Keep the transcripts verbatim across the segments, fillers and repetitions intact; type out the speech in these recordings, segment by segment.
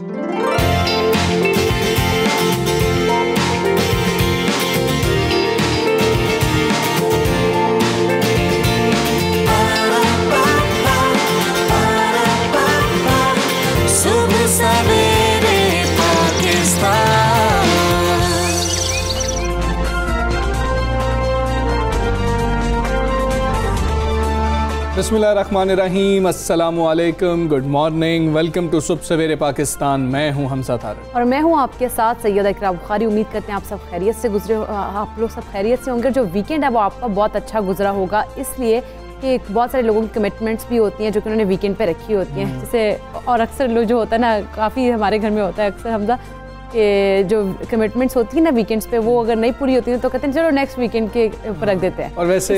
बिस्मिल्लाहिर्रहमानिर्रहीम, अस्सलामुअलैकुम, good morning, welcome to सुबह सवेरे पाकिस्तान। मैं हूं हमसा तारिक और मैं हूं आपके साथ सैयद इकराबारी। उम्मीद करते हैं आप सब खैरियत से गुजरे आप लोग सब खैरियत से होंगे। जो वीकेंड है वो आपका बहुत अच्छा गुजरा होगा, इसलिए कि बहुत सारे लोगों की कमिटमेंट्स भी होती हैं जो कि उन्होंने वीकेंड पे रखी होती हैं। जैसे और अक्सर लोग जो होता है ना, काफ़ी हमारे घर में होता है अक्सर हमजा कि जो कमिटमेंट्स होती है ना वीकेंड्स पे, वो अगर नहीं पूरी होती है तो कहते हैं चलो नेक्स्ट वीकेंड के ऊपर रख देते हैं। और वैसे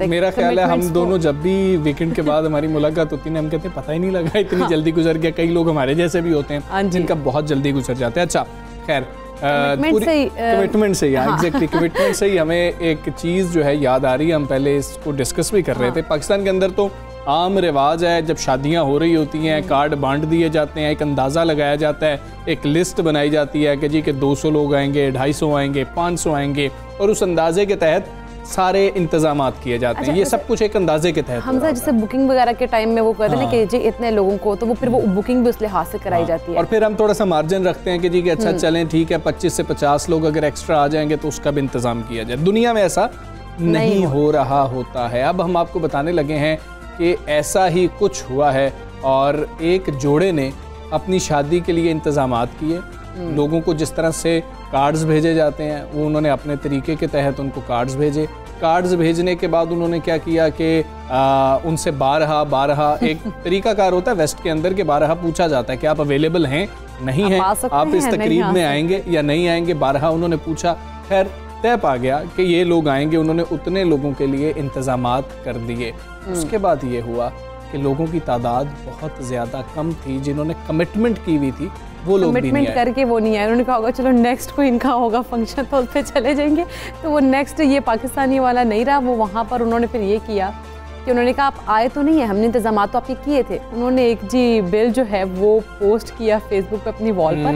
मेरा ख्याल है हम दोनों जब भी वीकेंड के बाद हमारी मुलाकात होती है हम कहते हैं पता ही नहीं लगा इतनी हाँ। जल्दी गुजर गया। कई लोग हमारे जैसे भी होते हैं जिनका बहुत जल्दी गुजर जाते हैं। अच्छा खैर, कमिटमेंट से ही एग्जैक्टली कमिटमेंट से ही हमें एक चीज़ जो है याद आ रही है। हम पहले इसको डिस्कस भी कर रहे थे। पाकिस्तान के अंदर तो आम रिवाज है, जब शादियां हो रही होती हैं कार्ड बांट दिए जाते हैं, एक अंदाज़ा लगाया जाता है, एक लिस्ट बनाई जाती है कि जी के दो सौ लोग आएंगे, ढाई सौ आएंगे, पाँच सौ आएंगे, और उस अंदाजे के तहत सारे इंतजाम किए जाते हैं। अच्छा, ये सब कुछ एक अंदाजे के तहत हम सर जैसे बुकिंग वगैरह के टाइम में वो कहते हैं हाँ। कि जी इतने लोगों को, तो वो फिर वो बुकिंग भी उस लिहाज से कराई हाँ। जाती है। और फिर हम थोड़ा सा मार्जिन रखते हैं कि जी कि अच्छा चलें ठीक है पच्चीस से पचास लोग अगर एक्स्ट्रा आ जाएंगे तो उसका भी इंतजाम किया जाए। दुनिया में ऐसा नहीं हो रहा होता है। अब हम आपको बताने लगे हैं कि ऐसा ही कुछ हुआ है और एक जोड़े ने अपनी शादी के लिए इंतजामात किए। लोगों को जिस तरह से कार्ड्स भेजे जाते हैं वो उन्होंने अपने तरीके के तहत उनको कार्ड्स भेजे। कार्ड्स भेजने के बाद उन्होंने क्या किया कि उनसे बारहा बारहा एक तरीकाकार होता है वेस्ट के अंदर के, बारहा पूछा जाता है कि आप अवेलेबल हैं नहीं हैं, आप इस तकरीब में आएंगे या नहीं आएंगे, बारहा उन्होंने पूछा। खैर तय पा गया कि ये लोग आएंगे, उन्होंने उतने लोगों के लिए इंतजामात कर दिए। उसके बाद ये हुआ कि लोगों की तादाद बहुत ज़्यादा कम थी, जिन्होंने कमिटमेंट की हुई थी वो लोग भी नहीं आए। करके वो नहीं आए, उन्होंने कहा होगा चलो नेक्स्ट को इनका होगा फंक्शन तो उस पर चले जाएंगे। तो वो नेक्स्ट ये पाकिस्तानी वाला नहीं रहा, वो वहाँ पर उन्होंने फिर ये किया कि उन्होंने कहा आप आए तो नहीं है, हमने इंतजाम तो आपके किए थे। उन्होंने एक जी बिल जो है वो पोस्ट किया फेसबुक पे अपनी वॉल पर,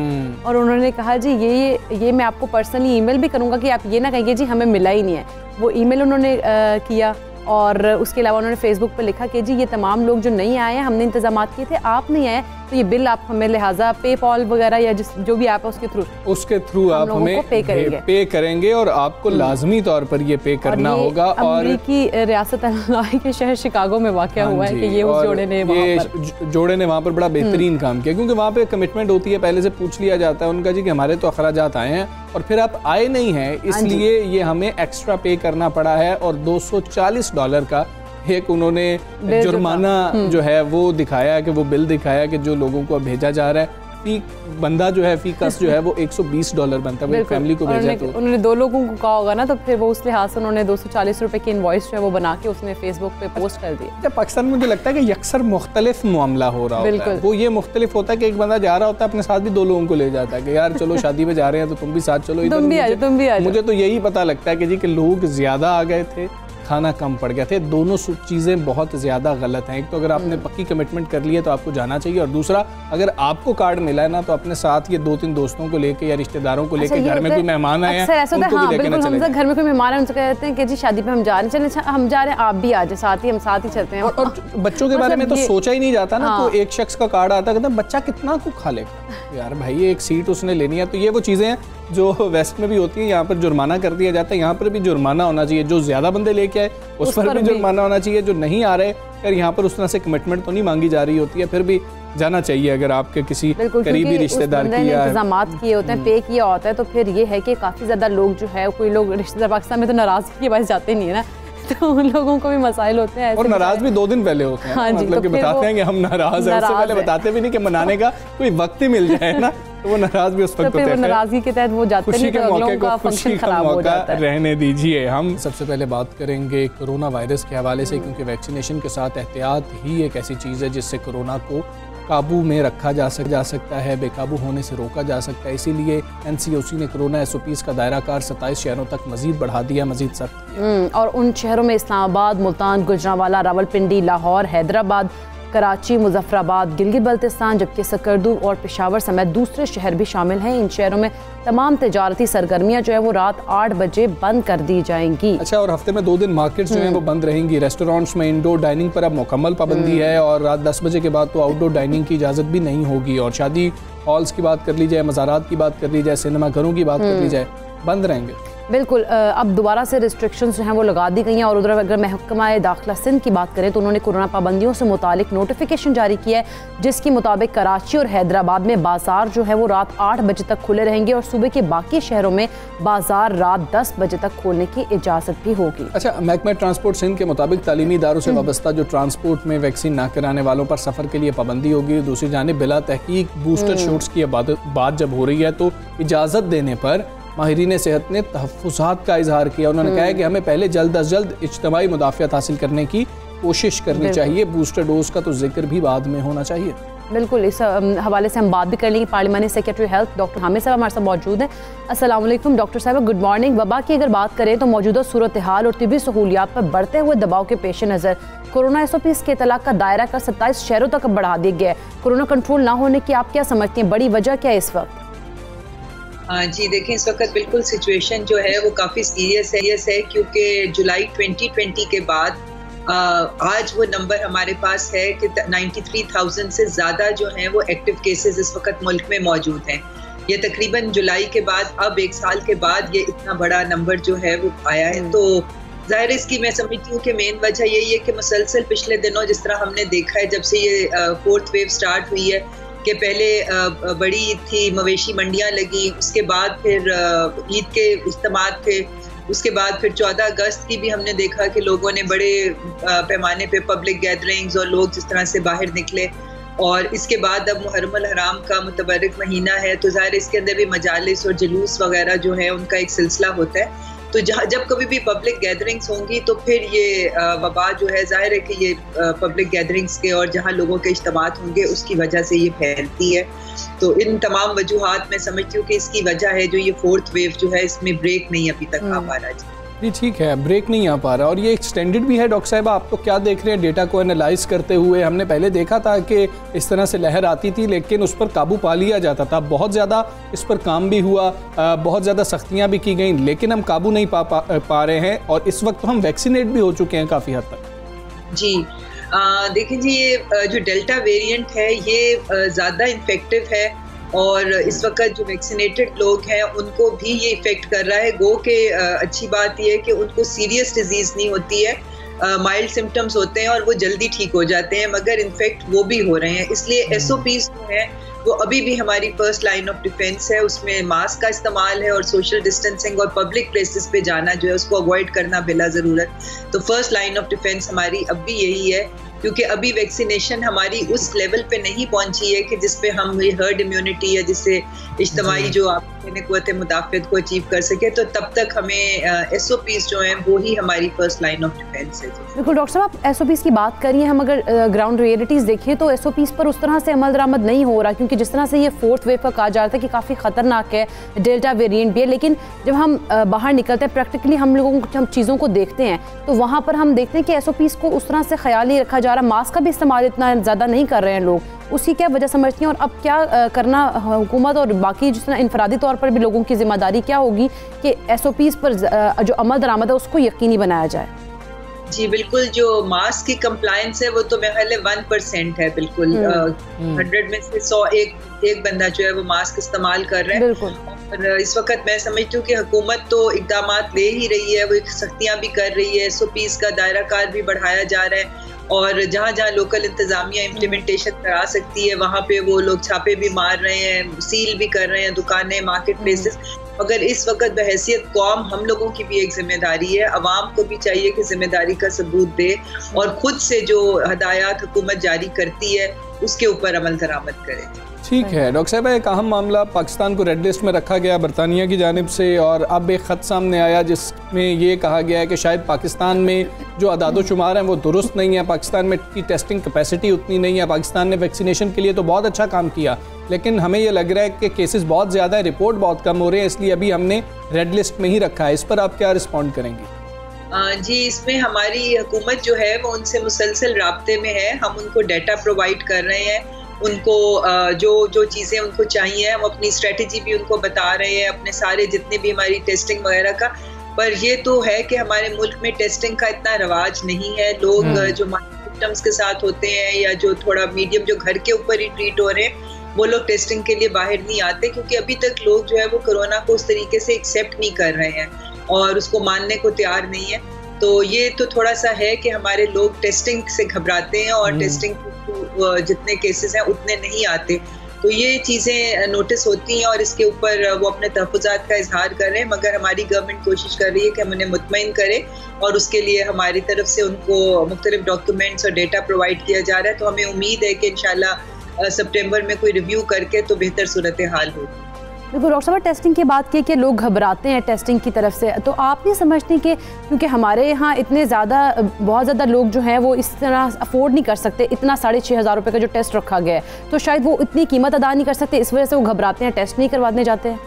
और उन्होंने कहा जी ये ये ये मैं आपको पर्सनली ईमेल भी करूँगा कि आप ये ना कहिए जी हमें मिला ही नहीं है। वो ईमेल उन्होंने आ, किया, और उसके अलावा उन्होंने फेसबुक पर लिखा कि जी ये तमाम लोग जो नहीं आए हैं हमने इंतजाम किए थे, आप नहीं आए तो ये बिल आप हमें लिहाजा पे पॉल वगैरह या जिस जो भी ऐप है उसके थ्रू उसके थ्रू आप हमें पे करेंगे पे करेंगे और आपको लाजमी तौर पर ये पे करना और ये होगा। और अमेरिकी रियासत इलिनॉय के शहर शिकागो में वाक़या हुआ है कि ये उस जोड़े ने ये जोड़े ने वहाँ पर बड़ा बेहतरीन काम किया, क्योंकि वहाँ पे कमिटमेंट होती है, पहले से पूछ लिया जाता है उनका जी कि हमारे तो अखराजात आए हैं और फिर आप आए नहीं हैं इसलिए ये हमें एक्स्ट्रा पे करना पड़ा है। और दो सौ चालीस डॉलर का एक उन्होंने जुर्माना जो है वो दिखाया, कि वो बिल दिखाया कि जो लोगों को भेजा जा रहा है। फी बंदा जो है फी कस्ट जो है वो एक सौ बीस डॉलर बनता है, वो फैमिली को भेजा तो उन्होंने दो लोगों को कहा होगा ना, तो फिर वो उस लिहाज से उन्होंने दो सौ चालीस रुपये की इनवॉइस जो है वो बना के उसने फेसबुक पे पोस्ट कर दिया। जब पाकिस्तान में मुझे लगता है कि अक्सर मुख्तलिफ मामला हो रहा होता है, वो ये मुख्तलिफ होता है कि एक बंदा जा रहा होता है अपने साथ भी दो लोगों को ले जाता है कि यार चलो शादी में जा रहे हैं तो तुम भी साथ चलो, तुम भी आ जाओ तुम भी आ जाओ। मुझे तो यही पता लगता है कि जी कि लोग ज़्यादा आ गए थे, खाना कम पड़ गया थे। दोनों चीज़ें बहुत ज़्यादा गलत हैं। एक तो अगर आपने पक्की कमिटमेंट कर ली है तो आपको जाना चाहिए, और दूसरा अगर आपको कार्ड मिला है ना तो अपने साथ ये दो तीन दोस्तों को लेके या रिश्तेदारों को लेके, घर में कोई मेहमान आया है घर में कोई मेहमान आया उनसे कहते हैं कि जी शादी पे हम जा रहे हैं हम जा रहे हैं आप भी आ जाए साथ ही हम साथ ही चलते हैं। और बच्चों के बारे में तो सोचा ही नहीं जाता ना, तो एक शख्स का कार्ड आता कहता है बच्चा कितना को खा लेगा यार भाई, एक सीट उसने लेनी है। तो ये वो चीज़ें हैं जो वेस्ट में भी होती है, यहाँ पर जुर्माना कर दिया जाता है। यहाँ पर भी जुर्माना होना चाहिए, जो ज़्यादा बंदे लेके आए उस, उस पर, पर भी जुर्माना होना चाहिए, जो नहीं आ रहे। अगर यहाँ पर उस तरह से कमिटमेंट तो नहीं मांगी जा रही होती है, फिर भी जाना चाहिए अगर आपके किसी करीबी रिश्तेदार की इंतजाम किए होते हैं, पे किया होता है। तो फिर ये है कि काफ़ी ज़्यादा लोग जो है, कोई लोग रिश्तेदार पाकिस्तान में तो नाराज़गी के बाद जाते नहीं है ना, तो उन लोगों को भी मसाइल होते हैं और नाराज भी दो दिन पहले होते हैं। हाँ मतलब तो कि बताते हैं कि हम नाराज हैं, उससे पहले बताते भी नहीं कि मनाने का कोई वक्त ही मिल जाए ना, तो वो नाराज भी उस वक्त होते हैं। नाराजगी के तहत वो जाते हैं, तो अगलों का फंक्शन खराब हो जाता है। रहने दीजिए, हम सबसे पहले बात करेंगे कोरोना वायरस के हवाले से, क्योंकि वैक्सीनेशन के साथ एहतियात ही एक ऐसी चीज़ है जिससे कोरोना को काबू में रखा जा सक जा सकता है, बेकाबू होने से रोका जा सकता है। इसीलिए एनसीओसी ने कोरोना एसओपीज़ का दायरा कार सत्ताईस शहरों तक मजीद बढ़ा दिया, मजीद सख्त। और उन शहरों में इस्लामाबाद, मुल्तान, गुजरांवाला, रावलपिंडी, लाहौर, हैदराबाद, कराची, मुजफ्फराबाद, गिलगित बल्तिस्तान जबकि सकरदू और पेशावर समेत दूसरे शहर भी शामिल हैं। इन शहरों में तमाम तजारती सरगर्मियाँ जो है वो रात आठ बजे बंद कर दी जाएंगी। अच्छा, और हफ्ते में दो दिन मार्केट्स जो हैं वो बंद रहेंगी। रेस्टोरेंट्स में इंडोर डाइनिंग पर अब मुकम्मल पाबंदी है और रात दस बजे के बाद तो आउटडोर डाइनिंग की इजाज़त भी नहीं होगी। और शादी हॉल्स की बात कर ली जाए, मज़ारात की बात कर ली जाए, सिनेमा घरों की बात कर ली जाए, बंद रहेंगे। बिल्कुल, अब दोबारा से रिस्ट्रिक्शंस जो हैं वो लगा दी गई हैं। और उधर अगर महकमा दाखिला सिंध की बात करें तो उन्होंने कोरोना पाबंदियों से मुतालिक नोटिफिकेशन जारी किया है, जिसके मुताबिक कराची और हैदराबाद में बाजार जो है वो रात आठ बजे तक खुले रहेंगे और सूबे के बाकी शहरों में बाजार रात दस बजे तक खोलने की इजाज़त भी होगी। अच्छा, महकमा ट्रांसपोर्ट सिंध के मुताबिक तालीमी इदारों से वाबस्ता जो ट्रांसपोर्ट में वैक्सीन ना कराने वालों पर सफ़र के लिए पाबंदी होगी। दूसरी जानिब बिला तहकीक बूस्टर शॉट्स की बात जब हो रही है तो इजाज़त देने पर माहिरीन सेहत ने तहफ्फुज़ात का इजहार किया। उन्होंने कहा है कि हमें पहले जल्द अज जल्द इज्तिमाई मुदाफ़ियत हासिल करने की कोशिश करनी चाहिए, बूस्टर डोज का तो जिक्र भी बाद में होना चाहिए। बिल्कुल, इस हवाले से हम बात भी कर लेंगे। पार्लिमानी सेक्रेटरी हेल्थ डॉक्टर हामिद साहब हमारे साथ मौजूद हैं। अस्सलाम वालेकुम डॉक्टर साहब, गुड मॉर्निंग। वबा की अगर बात करें तो मौजूदा सूरत हाल और तिबी सहूलियात पर बढ़ते हुए दबाव के पेश नज़र कोरोना एस ओ पी के तलाक का दायरा कर सत्ताईस शहरों तक बढ़ा दिया गया है। कोरोना कंट्रोल ना होने की आप क्या समझती हैं, बड़ी वजह क्या है इस वक्त? हाँ जी, देखें इस वक्त बिल्कुल सिचुएशन जो है वो काफ़ी सीरियस है सीरियस है क्योंकि जुलाई ट्वेंटी ट्वेंटी के बाद आ, आज वो नंबर हमारे पास है कि तिरानवे हज़ार से ज़्यादा जो हैं वो एक्टिव केसेस इस वक्त मुल्क में मौजूद हैं। ये तकरीबन जुलाई के बाद, अब एक साल के बाद ये इतना बड़ा नंबर जो है वो आया है। तो ज़ाहिर इसकी मैं समझती हूँ कि मेन वजह यही है कि मुसलसल पिछले दिनों जिस तरह हमने देखा है जब से ये फोर्थ वेव स्टार्ट हुई है कि पहले बड़ी थी, मवेशी मंडियां लगी, उसके बाद फिर ईद के इज्तिमा थे, उसके बाद फिर चौदह अगस्त की भी हमने देखा कि लोगों ने बड़े पैमाने पे पब्लिक गैदरिंग्स और लोग जिस तरह से बाहर निकले। और इसके बाद अब मुहर्रम अल हराम का मुतबरक महीना है तो ज़ाहिर इसके अंदर भी मजालिस और जुलूस वगैरह जो है उनका एक सिलसिला होता है। तो जहाँ जब कभी भी पब्लिक गैदरिंग्स होंगी तो फिर ये वबा जो है जाहिर है कि ये पब्लिक गैदरिंग्स के और जहाँ लोगों के इज्तिमात होंगे उसकी वजह से ये फैलती है। तो इन तमाम वजूहात में समझती हूँ कि इसकी वजह है जो ये फोर्थ वेव जो है इसमें ब्रेक नहीं अभी तक आ पा रहा है। जी ठीक है, ब्रेक नहीं आ पा रहा और ये एक्सटेंडेड भी है। डॉक्टर साहब, आप तो क्या देख रहे हैं डेटा को एनालाइज करते हुए? हमने पहले देखा था कि इस तरह से लहर आती थी लेकिन उस पर काबू पा लिया जाता था, बहुत ज़्यादा इस पर काम भी हुआ, बहुत ज़्यादा सख्तियां भी की गई लेकिन हम काबू नहीं पा पा, पा रहे हैं और इस वक्त हम वैक्सीनेट भी हो चुके हैं काफ़ी हद तक। जी देखिए जी, ये जो डेल्टा वेरियंट है ये ज़्यादा इन्फेक्टिव है और इस वक्त जो वैक्सीनेटेड लोग हैं उनको भी ये इफ़ेक्ट कर रहा है। गो के अच्छी बात यह है कि उनको सीरियस डिजीज़ नहीं होती है, माइल्ड सिम्टम्स होते हैं और वो जल्दी ठीक हो जाते हैं, मगर इन्फेक्ट वो भी हो रहे हैं। इसलिए एस ओ पीज़ जो हैं वो अभी भी हमारी फर्स्ट लाइन ऑफ डिफेंस है। उसमें मास्क का इस्तेमाल है और सोशल डिस्टेंसिंग और पब्लिक प्लेसेस पे जाना जो है उसको अवॉइड करना बिला ज़रूरत। तो फर्स्ट लाइन ऑफ डिफेंस हमारी अब भी यही है क्योंकि अभी वैक्सीनेशन हमारी उस लेवल पे नहीं पहुंची है कि जिस पे हम ये हर्ड इम्यूनिटी या जिससे इज्तमाही जो आपने कुव्वत मुदाफ़त को अचीव कर सके। तो तब तक हमें एस ओ पीज़ जो हैं वो ही हमारी फर्स्ट लाइन ऑफ डिफेंस है। बिल्कुल डॉक्टर साहब, आप एस ओ पीज़ की बात करिए। हम अगर ग्राउंड रियलिटीज़ देखिए तो एस ओ पीज़ पर उस तरह से अमल दरामद नहीं हो रहा क्योंकि जिस तरह से ये फोर्थ वेव का कहा जा रहा था कि काफ़ी ख़तरनाक है, डेल्टा वेरियंट भी है, लेकिन जब हम बाहर निकलते हैं प्रैक्टिकली हम लोगों को, हम चीज़ों को देखते हैं तो वहाँ पर हम देखते हैं कि एस ओ पीज़ को उस तरह से ख्याल ही रखा जा रहा, मास्क का भी इस्तेमाल इतना ज़्यादा नहीं कर रहे हैं लोग। उसकी क्या वजह समझती हैं और अब क्या करना हुकूमत और बाकी जिस तरह इनफरादी तौर पर भी लोगों की जिम्मेदारी क्या होगी कि एस ओ पीज़ पर जो अमल दरामद है उसको यकीनी बनाया जाए? जी बिल्कुल, जो मास्क की कंप्लायंस है वो तो मेरे ख्याल वन परसेंट है। बिल्कुल, हंड्रेड में से सौ एक एक बंदा जो है वो मास्क इस्तेमाल कर रहे हैं। और इस वक्त मैं समझती हूँ कि हुकूमत तो इकदाम ले ही रही है, वो सख्तियाँ भी कर रही है, एस ओ पीज़ का दायरा कार भी बढ़ाया जा रहा है और जहाँ जहाँ लोकल इंतज़ामिया इम्प्लीमेंटेशन करा सकती है वहाँ पे वो लोग छापे भी मार रहे हैं, सील भी कर रहे हैं दुकानें, मार्केट प्लेसेस। मगर इस वक्त बहैसियत कौम हम लोगों की भी एक जिम्मेदारी है, आवाम को भी चाहिए कि जिम्मेदारी का सबूत दे और खुद से जो हदायत हुकूमत जारी करती है उसके ऊपर अमल दरामद करे। ठीक है डॉक्टर साहब, एक अहम मामला पाकिस्तान को रेड लिस्ट में रखा गया बरतानिया की जानिब से और अब एक ख़त सामने आया जिसमें ये कहा गया है कि शायद पाकिस्तान में जो अदाद शुमार हैं वो दुरुस्त नहीं है, पाकिस्तान में की टेस्टिंग कैपेसिटी उतनी नहीं है। पाकिस्तान ने वैक्सीनेशन के लिए तो बहुत अच्छा काम किया लेकिन हमें ये लग रहा है कि केसेस बहुत ज़्यादा है, रिपोर्ट बहुत कम हो रहे हैं, इसलिए अभी हमने रेड लिस्ट में ही रखा है। इस पर आप क्या रिस्पॉन्ड करेंगे? जी इसमें हमारी हुकूमत जो है वो उनसे मुसलसल राब्ते में है। हम उनको डाटा प्रोवाइड कर रहे हैं, उनको जो जो चीज़ें उनको चाहिए हम अपनी स्ट्रेटजी भी उनको बता रहे हैं, अपने सारे जितने भी हमारी टेस्टिंग वगैरह का। पर ये तो है कि हमारे मुल्क में टेस्टिंग का इतना रवाज नहीं है। लोग जो सिम्टम्स के साथ होते हैं या जो थोड़ा मीडियम जो घर के ऊपर ही ट्रीट हो रहे हैं वो लोग टेस्टिंग के लिए बाहर नहीं आते, क्योंकि अभी तक लोग जो है वो कोरोना को उस तरीके से एक्सेप्ट नहीं कर रहे हैं और उसको मानने को तैयार नहीं है। तो ये तो थोड़ा सा है कि हमारे लोग टेस्टिंग से घबराते हैं और टेस्टिंग जितने केसेस हैं उतने नहीं आते। तो ये चीज़ें नोटिस होती हैं और इसके ऊपर वो अपने तहफ़्फ़ुज़ात का इजहार कर रहे हैं। मगर हमारी गवर्नमेंट कोशिश कर रही है कि हम उन्हें मुतमईन करें और उसके लिए हमारी तरफ से उनको मुख्तलिफ़ डॉक्यूमेंट्स और डेटा प्रोवाइड किया जा रहा है। तो हमें उम्मीद है कि इंशाल्लाह सितंबर में कोई रिव्यू करके तो बेहतर सूरत हाल होगी। बिल्कुल डॉक्टर साहब, टेस्टिंग की बात की कि लोग घबराते हैं टेस्टिंग की तरफ से, तो आप नहीं समझते कि क्योंकि हमारे यहाँ इतने ज़्यादा बहुत ज़्यादा लोग जो हैं वो इस तरह अफोर्ड नहीं कर सकते, इतना साढ़े छः हज़ार रुपये का जो टेस्ट रखा गया है, तो शायद वो इतनी कीमत अदा नहीं कर सकते, इस वजह से वो घबराते हैं टेस्ट नहीं करवाने जाते हैं?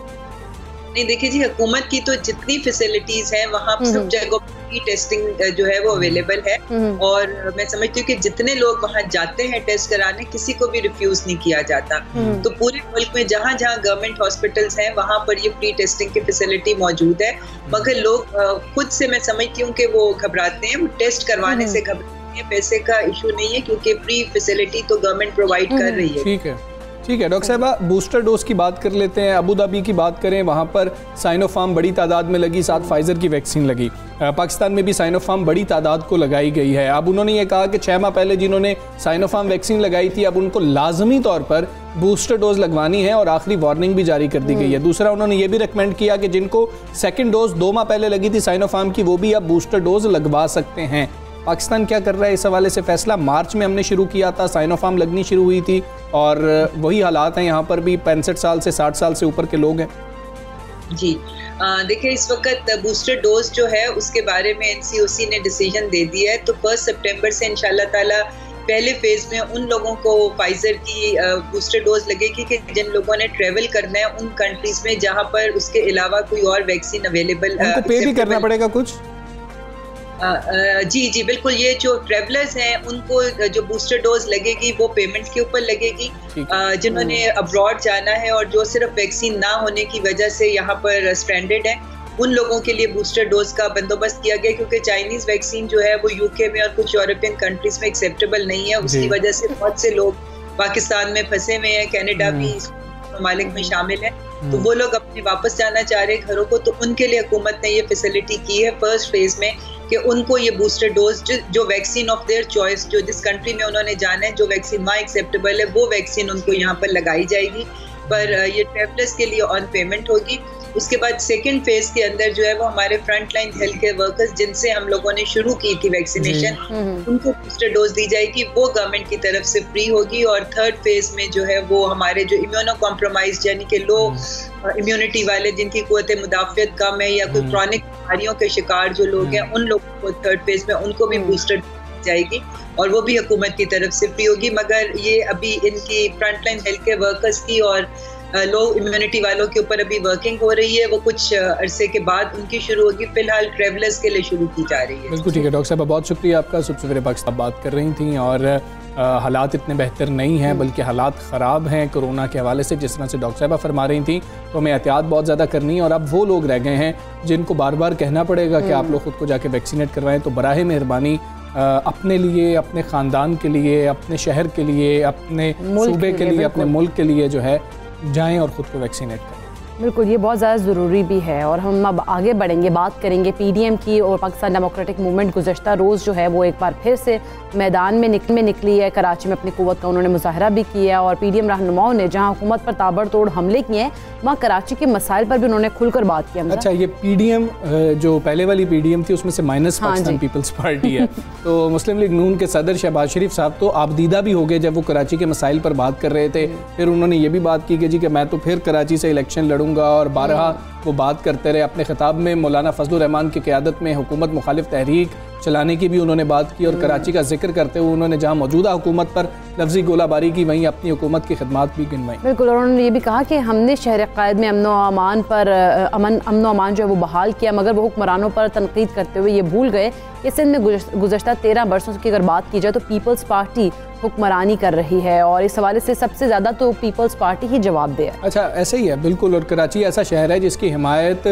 नहीं, देखिए जी हुकूमत की तो जितनी फैसिलिटीज़ हैं वहाँ सब जगहों की टेस्टिंग जो है वो अवेलेबल है और मैं समझती हूँ कि जितने लोग वहाँ जाते हैं टेस्ट कराने किसी को भी रिफ्यूज नहीं किया जाता। तो पूरे मुल्क में जहाँ जहाँ गवर्नमेंट हॉस्पिटल्स हैं वहाँ पर ये फ्री टेस्टिंग की फैसिलिटी मौजूद है। मगर लोग खुद से मैं समझती हूँ कि वो घबराते हैं, वो टेस्ट करवाने से घबराते हैं। पैसे का इशू नहीं है क्योंकि फ्री फैसिलिटी तो गवर्नमेंट प्रोवाइड कर रही है। ठीक है, ठीक है डॉक्टर साहब, बूस्टर डोज की बात कर लेते हैं। अबू धाबी की बात करें, वहाँ पर साइनोफार्म बड़ी तादाद में लगी, साथ फाइज़र की वैक्सीन लगी। पाकिस्तान में भी साइनोफार्म बड़ी तादाद को लगाई गई है। अब उन्होंने ये कहा कि छः माह पहले जिन्होंने साइनोफार्म वैक्सीन लगाई थी अब उनको लाजमी तौर पर बूस्टर डोज लगवानी है और आखिरी वार्निंग भी जारी कर दी गई है। दूसरा, उन्होंने ये भी रिकमेंड किया कि जिनको सेकेंड डोज दो माह पहले लगी थी साइनोफार्म की वो भी अब बूस्टर डोज लगवा सकते हैं। पाकिस्तान क्या कर रहा है इस हवाले से फैसला? मार्च में हमने शुरू किया था, साइनोफार्म लगनी शुरू हुई थी और वही हालात हैं, यहाँ पर भी पैंसठ साल से साठ साल से ऊपर के लोग हैं। जी देखिए इस वक्त बूस्टर डोज जो है उसके बारे में एनसीओसी ने डिसीजन दे दिया है। तो फर्स्ट सितंबर से इंशाल्लाह ताला पहले फेज़ में उन लोगों को फाइज़र की बूस्टर डोज लगेगी कि जिन लोगों ने ट्रेवल करना है उन कंट्रीज़ में जहाँ पर उसके अलावा कोई और वैक्सीन अवेलेबल है। पे भी करना पड़ेगा कुछ? जी जी बिल्कुल, ये जो ट्रेवलर्स हैं उनको जो बूस्टर डोज लगेगी वो पेमेंट के ऊपर लगेगी। जिन्होंने अब्रॉड जाना है और जो सिर्फ वैक्सीन ना होने की वजह से यहाँ पर स्ट्रैंडेड है उन लोगों के लिए बूस्टर डोज का बंदोबस्त किया गया, क्योंकि चाइनीज़ वैक्सीन जो है वो यूके में और कुछ यूरोपियन कंट्रीज में एक्सेप्टेबल नहीं है। उसकी वजह से बहुत से लोग पाकिस्तान में फंसे हुए हैं, कैनेडा भी ममालिक में शामिल है। तो वो लोग अपने वापस जाना चाह रहे हैं घरों को, तो उनके लिए हुकूमत ने ये फैसिलिटी की है फर्स्ट फेज़ में कि उनको ये बूस्टर डोज जो वैक्सीन ऑफ देयर चॉइस जो जिस कंट्री में उन्होंने जाना है जो वैक्सीन वहाँ एक्सेप्टेबल है वो वैक्सीन उनको यहाँ पर लगाई जाएगी। पर ये ट्रेवलर्स के लिए ऑन पेमेंट होगी। उसके बाद सेकेंड फेज़ के अंदर जो है वो हमारे front line health care workers जिनसे हम लोगों ने शुरू की थी वैक्सीनेशन उनको बूस्टर डोज दी जाएगी, वो गवर्नमेंट की तरफ से फ्री होगी। और थर्ड फेज़ में जो है वो हमारे जो इम्यूनो कॉम्प्रोमाइज यानी कि लो इम्यूनिटी वाले जिनकी क़ुव्वत मुदाफ़ियत कम है या कोई क्रॉनिक बीमारियों के शिकार जो लोग हैं उन लोगों को थर्ड फेज़ में उनको भी बूस्टर जाएगी और वो भी हुकूमत की तरफ से फ्री होगी। मगर ये अभी इनकी front line health care workers की और लो इम्यूनिटी वालों के ऊपर अभी वर्किंग हो रही है, वो कुछ अरसे के बाद उनकी शुरू होगी। फिलहाल ट्रेवलर्स के लिए शुरू की जा रही है। बिल्कुल ठीक है डॉक्टर साहब, बहुत शुक्रिया आपका। सबसे पहले पाकिस्तान बात कर रही थी और हालात इतने बेहतर नहीं हैं बल्कि हालात ख़राब हैं कोरोना के हवाले से। जिस तरह से डॉक्टर साहबा फरमा रही थी तो हमें एहतियात बहुत ज़्यादा करनी है और अब वो लोग रह गए हैं जिनको बार बार कहना पड़ेगा कि आप लोग ख़ुद को जाके वैक्सीनेट करवाएँ। तो बराए मेहरबानी अपने लिए, अपने ख़ानदान के लिए, अपने शहर के लिए, अपने सूबे के लिए, अपने मुल्क के लिए जो है जाएं और ख़ुद को वैक्सीनेट करें। बिल्कुल, ये बहुत ज़्यादा ज़रूरी भी है। और हम अब आगे बढ़ेंगे, बात करेंगे पीडीएम की। और पाकिस्तान डेमोक्रेटिक मूवमेंट गुज़श्ता रोज़ जो है वो एक बार फिर से मैदान में निकल में निकली है। कराची में अपनी क़ुव्वत का उन्होंने मुज़ाहरा भी किया और पीडीएम रहनुमाओं ने जहाँ हुकूमत पर ताबड़तोड़ हमले किए हैं वहाँ कराची के मसाइल पर भी उन्होंने खुलकर बात की। अच्छा, ये पीडीएम जो पहले वाली पीडीएम थी उसमें से माइनस पाकिस्तान पीपल्स पार्टी है। तो मुस्लिम लीग नून के सदर शहबाज शरीफ साहब तो आबदीदा भी हो गए जब वो कराची के मसाइल पर बात कर रहे थे। फिर उन्होंने ये भी बात की कि जी कि मैं तो फिर कराची से इलेक्शन लड़ूंगा और बारहा वो बात करते रहे। अपने खिताब में मौलाना फजलुर रहमान की क़यादत में हुकूमत मुखालिफ तहरीक चलाने की भी उन्होंने बात की और कराची का जिक्र करते हुए उन्होंने जहाँ मौजूदा हुकूमत पर लफ्जी गोलाबारी की, वहीं अपनी हुकूमत की खदमात भी गिनवाई। बिल्कुल, और उन्होंने ये भी कहा कि हमने शहर कायद में अमन अमान पर अमन अमन अमान जो है वो बहाल किया, मगर वो हुक्मरानों पर तनकीद करते हुए ये भूल गए कि सिंध में गुज़श्ता तेरह बरसों की अगर बात की जाए तो पीपल्स पार्टी हुक्मरानी कर रही है और इस हवाले से सबसे ज़्यादा तो पीपल्स पार्टी ही जवाब दे है। अच्छा, ऐसे ही है बिल्कुल, और कराची ऐसा शहर है जिसकी हिमायत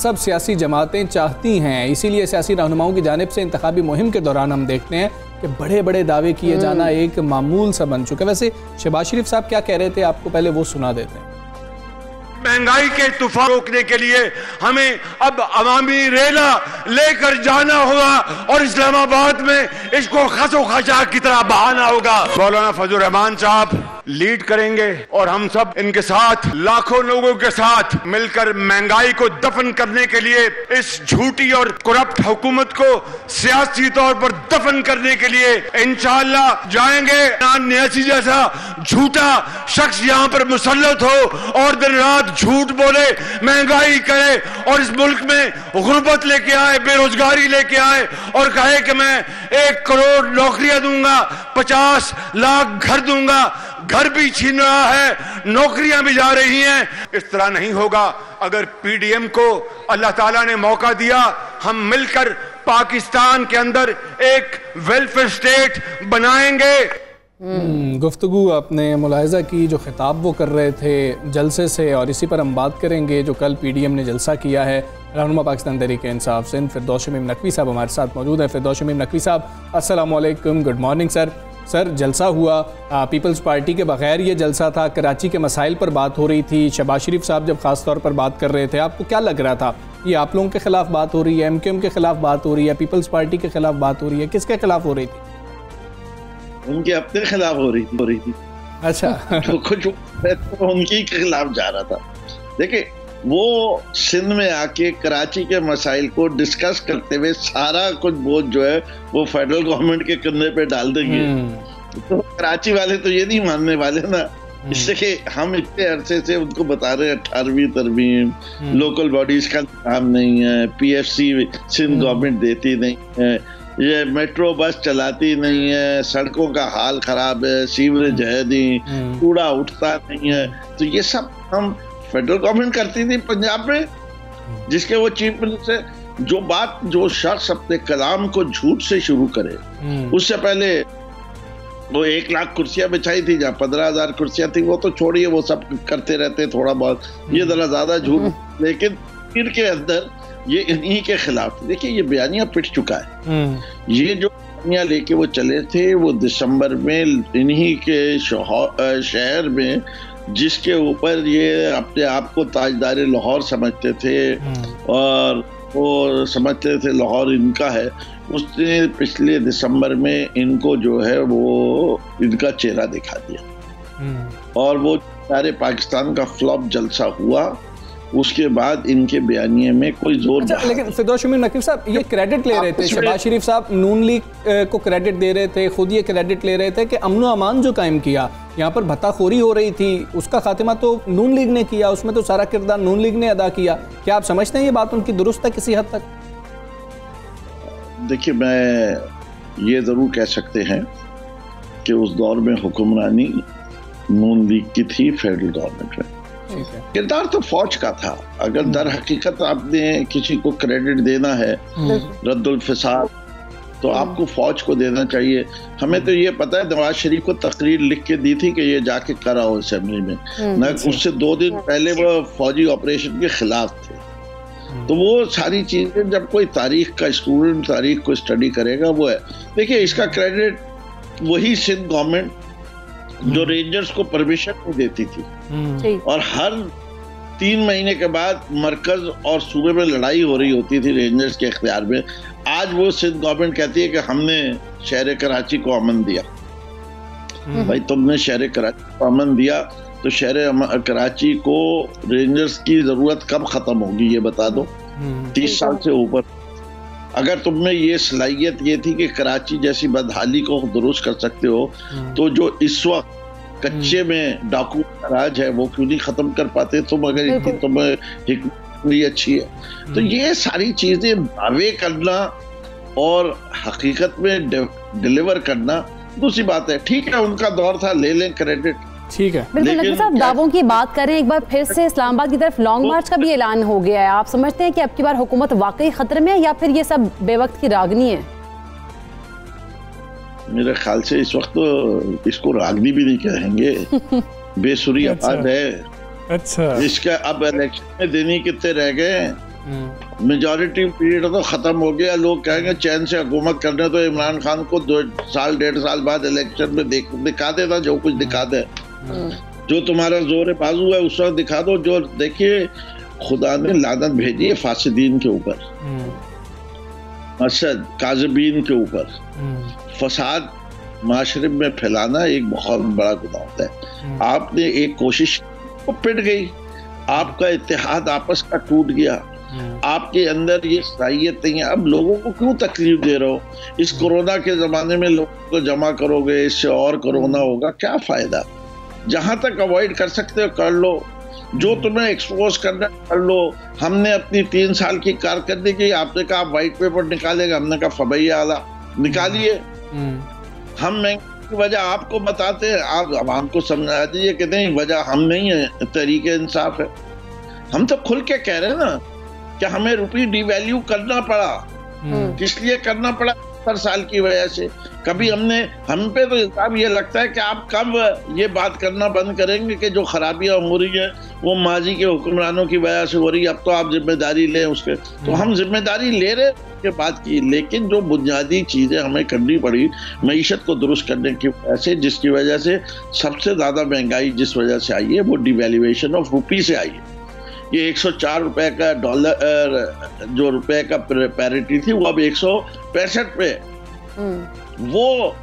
सब सियासी जमातें चाहती हैं, इसीलिए सियासी रहनुमाओं की जानिब से इंतखाबी मुहिम के दौरान हम देखते हैं कि बड़े बड़े दावे किए जाना एक मामूल सा बन चुका है। वैसे शहबाज शरीफ साहब क्या कह रहे थे, आपको पहले वो सुना देते हैं। महंगाई के तूफान रोकने के लिए हमें अब अवामी रेला लेकर जाना होगा और इस्लामाबाद में इसको खसो खचा की तरह बहाना होगा। मौलाना फजलुर रहमान साहब लीड करेंगे और हम सब इनके साथ, लाखों लोगों के साथ मिलकर महंगाई को दफन करने के लिए, इस झूठी और करप्ट हुकूमत को सियासी तौर पर दफन करने के लिए इंशाअल्लाह जाएंगे। न्यासी जैसा झूठा शख्स यहाँ पर मुसल्लत हो और दिन रात झूठ बोले, महंगाई करे और इस मुल्क में गुर्बत लेके आए, बेरोजगारी लेके आए और कहे कि मैं एक करोड़ नौकरियां दूंगा, पचास लाख घर दूंगा, घर भी छीन रहा है, नौकरियां भी जा रही हैं। इस तरह नहीं होगा। अगर पीडीएम को अल्लाह ताला ने मौका दिया, हम मिलकर पाकिस्तान के अंदर एक वेलफेयर स्टेट बनाएंगे। गुफ्तगू आपने मुलाहिजा की, जो खिताब वो कर रहे थे जलसे से, और इसी पर हम बात करेंगे। जो कल पीडीएम ने जलसा किया है रहनुमा पाकिस्तान तहरीक-ए-इंसाफ सिंध फिरदौस मीम नकवी साहब हमारे साथ मौजूद है। फिरदौस मीम नकवी साहब, अस्सलाम वालेकुम, गुड मॉर्निंग सर। सर, जलसा हुआ, पीपल्स पार्टी के बगैर ये जलसा था, कराची के मसाइल पर बात हो रही थी, शहबाज शरीफ साहब जब ख़ास तौर पर बात कर रहे थे, आपको क्या लग रहा था? ये आप लोगों के खिलाफ बात हो रही है, एमकेएम के खिलाफ बात हो रही है, पीपल्स पार्टी के खिलाफ बात हो रही है, किसके खिलाफ हो रही थी? उनके अपने खिलाफ हो रही थी हो रही थी अच्छा कुछ उनके खिलाफ जा रहा था। देखिए, वो सिंध में आके कराची के मसाइल को डिस्कस करते हुए सारा कुछ बोझ जो है वो फेडरल गवर्नमेंट के कंधे पे डाल देंगे, तो कराची वाले तो ये नहीं मानने वाले ना। इसलिए हम इतने अरसे से उनको बता रहे हैं अठारहवीं तरमीम, लोकल बॉडीज का काम नहीं है, पीएफसी सिंध गवर्नमेंट देती नहीं है, ये मेट्रो बस चलाती नहीं है, सड़कों का हाल खराब है, सीवरेज है नहीं, कूड़ा उठता नहीं है, तो ये सब हम फेडरल गवर्नमेंट करती थी पंजाब में, जिसके वो चीफ मिनिस्टर। जो बात जो शख्स अपने कलाम को झूठ से शुरू करे, उससे पहले वो एक लाख कुर्सियां बिछाई थी जहाँ पंद्रह हजार कुर्सियां थी, वो तो छोड़िए, वो सब करते रहते थोड़ा बहुत, ये जरा ज्यादा झूठ, लेकिन फिर के अंदर ये इन्हीं के खिलाफ। देखिए, ये बयानिया पिट चुका है, ये जो बयानिया लेके वो चले थे वो दिसंबर में इन्हीं के शहर में, जिसके ऊपर ये अपने आप को ताजदार लाहौर समझते थे और वो समझते थे लाहौर इनका है, उसने पिछले दिसंबर में इनको जो है वो इनका चेहरा दिखा दिया और वो सारे पाकिस्तान का फ्लॉप जलसा हुआ। उसके बाद इनके बयानिए में कोई जोर अच्छा, लेकिन फिरदौस मीम नकवी साहब ये क्रेडिट ले रहे थे, शहबाज शरीफ साहब नून लीग को क्रेडिट दे रहे थे, खुद ये क्रेडिट ले रहे थे कि अमन अमान जो कायम किया, यहाँ पर भत्ताखोरी हो रही थी, उसका खात्मा तो नून लीग ने किया, उसमें तो सारा किरदार नून लीग ने अदा किया। क्या आप समझते हैं ये बात उनकी दुरुस्त है किसी हद तक? देखिए, मैं ये ज़रूर कह सकते हैं कि उस दौर में हुक्मरानी नून लीग की थी फेडरल गवर्नमेंट में, किरदार तो फौज का था। अगर दर हकीकत आपने किसी को क्रेडिट देना है रद्दुल फसाद, तो आपको फौज को देना चाहिए। हमें तो ये पता है नवाज शरीफ को तकरीर लिख के दी थी कि ये जाके कराओ असेंबली में न, उससे दो दिन पहले वो फौजी ऑपरेशन के खिलाफ थे। तो वो सारी चीजें जब कोई तारीख का स्टूडेंट तारीख को स्टडी करेगा वो है। देखिए, इसका क्रेडिट वही सिंध गवर्नमेंट जो रेंजर्स को परमिशन नहीं देती थी और हर तीन महीने के बाद मरकज और सूबे में लड़ाई हो रही होती थी रेंजर्स के अख्तियार में, आज वो सिंध गवर्नमेंट कहती है कि हमने शहर कराची को अमन दिया। भाई, तुमने शहर कराची को अमन दिया तो शहर कराची को रेंजर्स की जरूरत कब खत्म होगी ये बता दो। तीस साल से ऊपर अगर तुम में ये सलाहियत ये थी कि कराची जैसी बदहाली को दुरुस्त कर सकते हो, तो जो इस वक्त कच्चे में डाकू का राज है वो क्यों नहीं खत्म कर पाते तुम, अगर इतनी तुम्हें हिकमत अच्छी है। तो ये सारी चीजें दावे करना और हकीकत में डिलीवर करना दूसरी बात है। ठीक है, उनका दौर था, ले लें क्रेडिट, ठीक है। बिल्कुल नकवी साहब, दावों की बात करें, एक बार फिर से इस्लामाबाद की तरफ लॉन्ग मार्च का भी ऐलान हो गया है। आप समझते हैं कि अब की बार हुकूमत वाकई खतरे में है या फिर ये सब बेवक्त की रागनी है? मेरे ख्याल से इस वक्त तो इसको रागनी भी नहीं कहेंगे, बेसुरी आवाज है। अच्छा, इसका अब इलेक्शन में देनी कितने रह गए, मेजॉरिटी पीरियड तो खत्म हो गया, लोग कहेंगे चैन से हुकूमत करने, तो इमरान खान को दो साल डेढ़ साल बाद इलेक्शन में देख दिखा देता जो कुछ दिखा दे, जो तुम्हारा जोर बाजू है उस वक्त दिखा दो। जो देखिए खुदा ने लानत भेजी है फासिदीन के ऊपर, असद काजबीन के ऊपर, फसाद माशरे में फैलाना एक बहुत बड़ा गुनाह होता है। आपने एक कोशिश को पिट गई, आपका इत्तेहाद आपस का टूट गया, आपके अंदर ये सलाहियत नहीं है। अब लोगों को क्यों तकलीफ दे रहे हो? इस कोरोना के जमाने में लोगों को जमा करोगे, इससे और कोरोना होगा, क्या फायदा? जहां तक अवॉइड कर सकते हो कर लो, जो तुम्हें एक्सपोज करना कर लो। हमने अपनी तीन साल की कारकर्दगी की, आपने कहा आप वाइट पेपर निकालेंगे, हमने कहा फबैया आला निकालिए। हम महंगी की वजह आपको बताते हैं, आप आवाम को समझा दीजिए कि नहीं, वजह हम नहीं है, तहरीक इंसाफ है। हम तो खुल के कह रहे हैं ना कि हमें रुपये डिवैल्यू करना पड़ा, किस लिए करना पड़ा? सत्तर साल की वजह से। कभी हमने हम पे तो इल्जाम ये लगता है कि आप कब ये बात करना बंद करेंगे कि जो खराबियां हो रही है वो माजी के हुक्मरानों की वजह से हो रही है, अब तो आप जिम्मेदारी लें उसके। तो हम जिम्मेदारी ले रहे के बात की, लेकिन जो बुनियादी चीज़ें हमें करनी पड़ी मईशत को दुरुस्त करने की वजह से, जिसकी वजह से सबसे ज़्यादा महंगाई जिस वजह से आई है वो डिवेल्यूएशन ऑफ रुपी से आई है। ये एक सौ चार रुपये का डॉलर जो रुपये का पैरिटी थी वो अब एक सौ पैंसठ पे। वो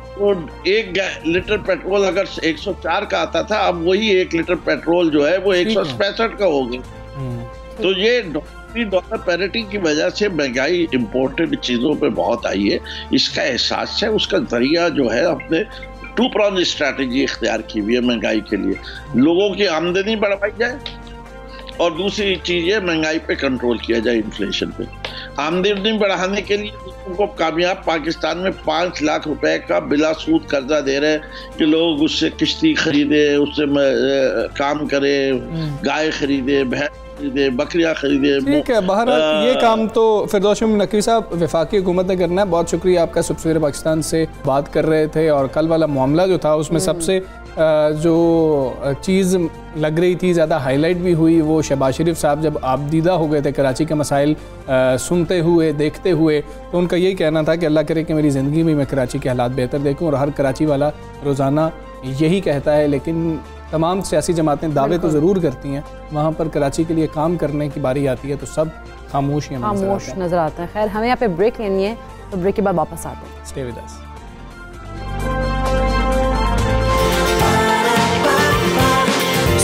एक लीटर पेट्रोल अगर एक सौ चार का आता था, अब वही एक लीटर पेट्रोल जो है वो एक सौ पैंसठ का हो गया। तो ये डॉलर पैरिटी की वजह से महंगाई इम्पोर्टेड चीज़ों पे बहुत आई है। इसका एहसास है, उसका जरिया जो है अपने टू प्रॉन्ड स्ट्रैटेजी इख्तियार की हुई है महंगाई के लिए। लोगों की आमदनी बढ़वाई जाए और दूसरी चीज़ ये महंगाई पे कंट्रोल किया जाए, इन्फ्लेशन पे। आमदनी बढ़ाने के लिए उनको कामयाब पाकिस्तान में पाँच लाख रुपए का बिला सूद कर्जा दे रहे हैं कि लोग उससे किश्ती खरीदें, उससे काम करें, गाय खरीदें, भैंस खरीदे, बकरियाँ खरीदे। ठीक है, बहरहाल ये काम तो फिरदौस मीम नकवी साहब वफाकी हुकूमत ने करना है। बहुत शुक्रिया आपका, सुबह पाकिस्तान से बात कर रहे थे। और कल वाला मामला जो था उसमें सबसे जो चीज़ लग रही थी, ज़्यादा हाईलाइट भी हुई, वो शहबाज शरीफ साहब जब आबदीदा हो गए थे कराची के मसाइल सुनते हुए देखते हुए, तो उनका यही कहना था कि अल्लाह करे कि मेरी ज़िंदगी में मैं कराची के हालात बेहतर देखूँ। और हर कराची वाला रोज़ाना यही कहता है, लेकिन तमाम सियासी जमातें दावे तो ज़रूर करती हैं, वहाँ पर कराची के लिए काम करने की बारी आती है तो सब खामोश खामोश नज़र आता है। खैर, हमें यहाँ पे ब्रेक लेनी है, तो ब्रेक के बाद वापस आते हैं। Stay with us.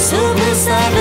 सुबह